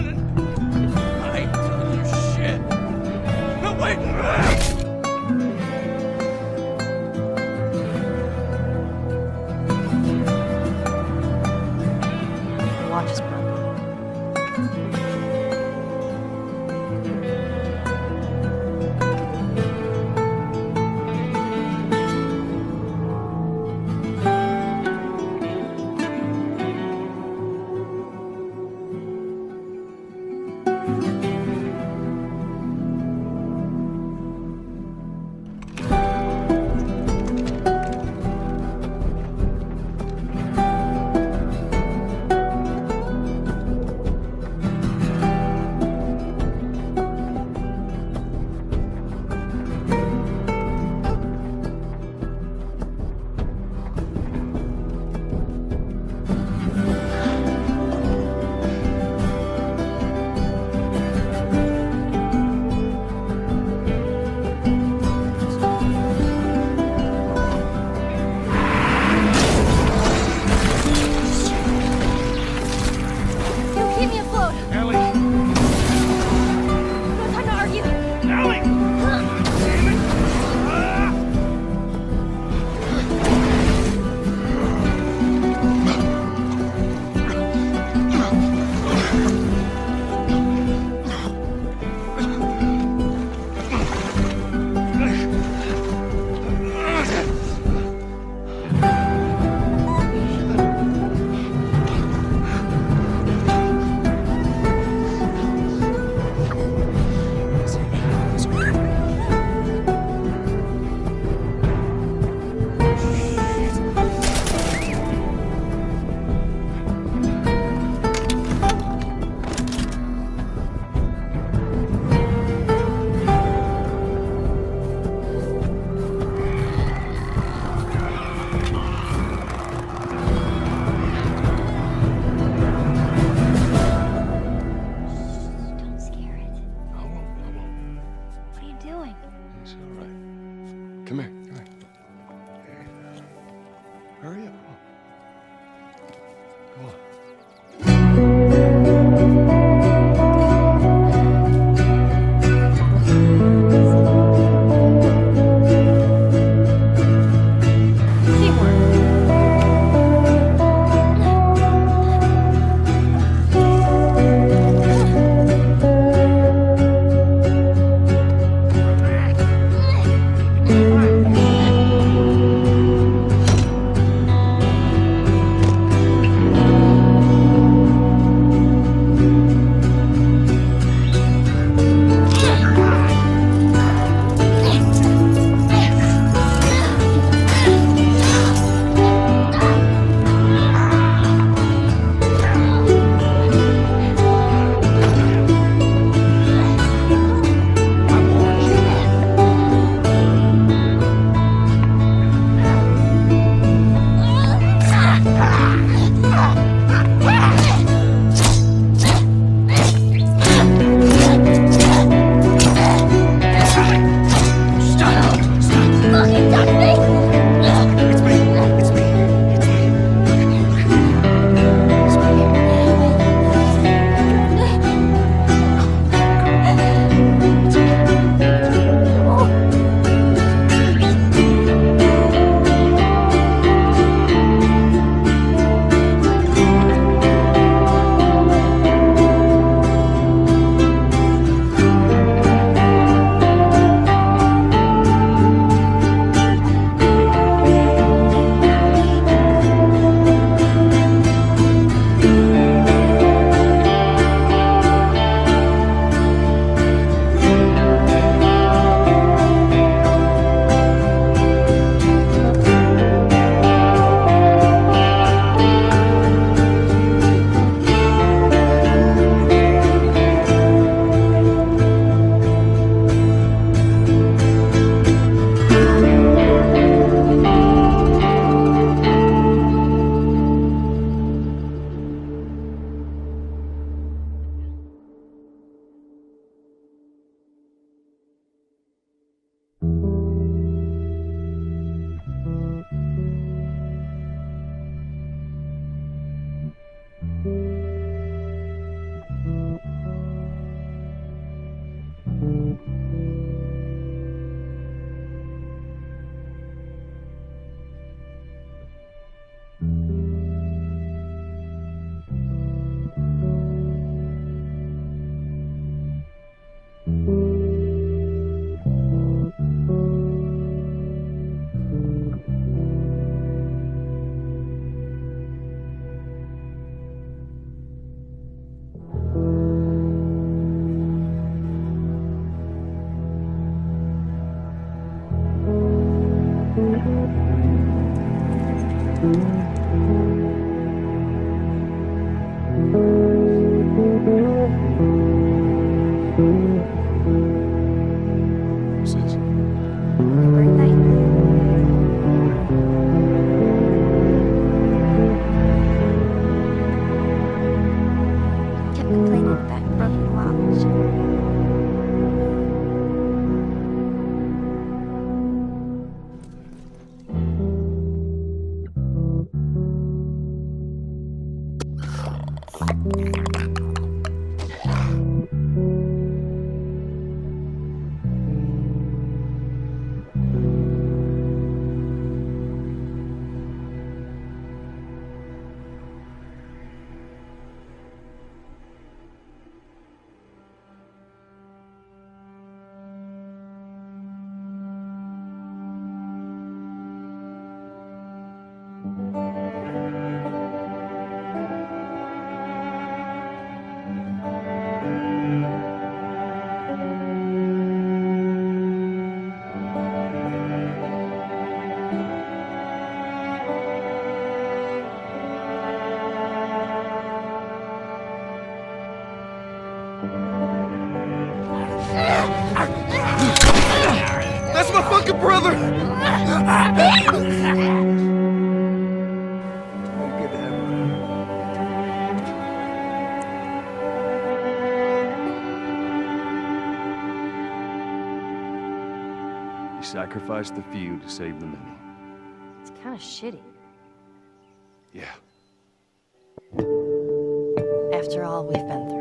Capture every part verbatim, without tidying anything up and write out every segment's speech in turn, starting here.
running. I ain't telling you shit. No, wait. The watch is Sacrifice the few to save the many. It's kind of shitty. Yeah. After all we've been through.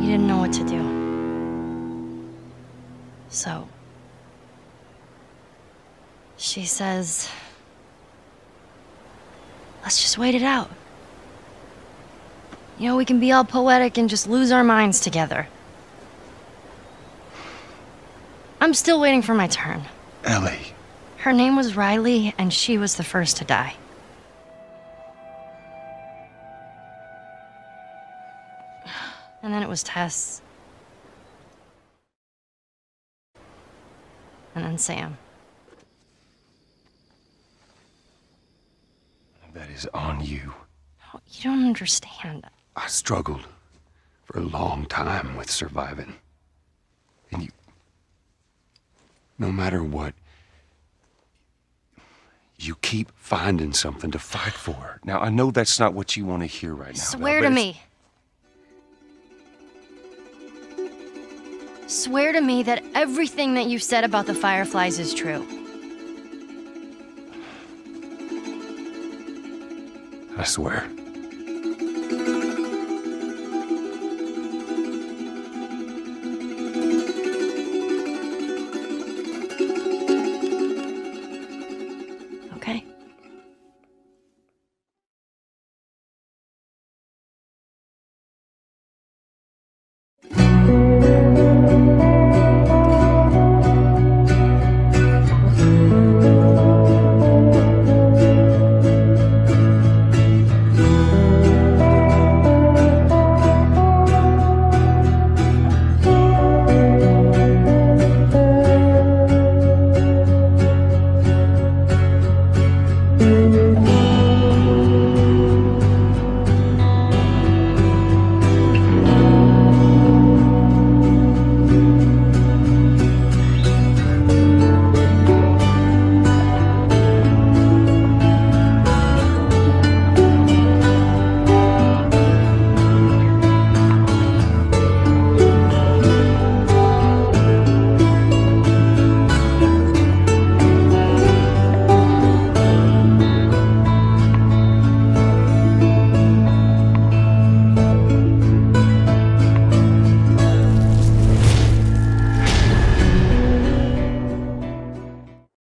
You didn't know what to do. So, she says, let's just wait it out. You know, we can be all poetic and just lose our minds together. I'm still waiting for my turn. Ellie. Her name was Riley, and she was the first to die. And then it was Tess. And then Sam. That is on you. No, you don't understand. I struggled for a long time with surviving. And you... No matter what, you keep finding something to fight for. Now, I know that's not what you want to hear right now. Swear to me. Swear to me that everything that you've said about the Fireflies is true. I swear.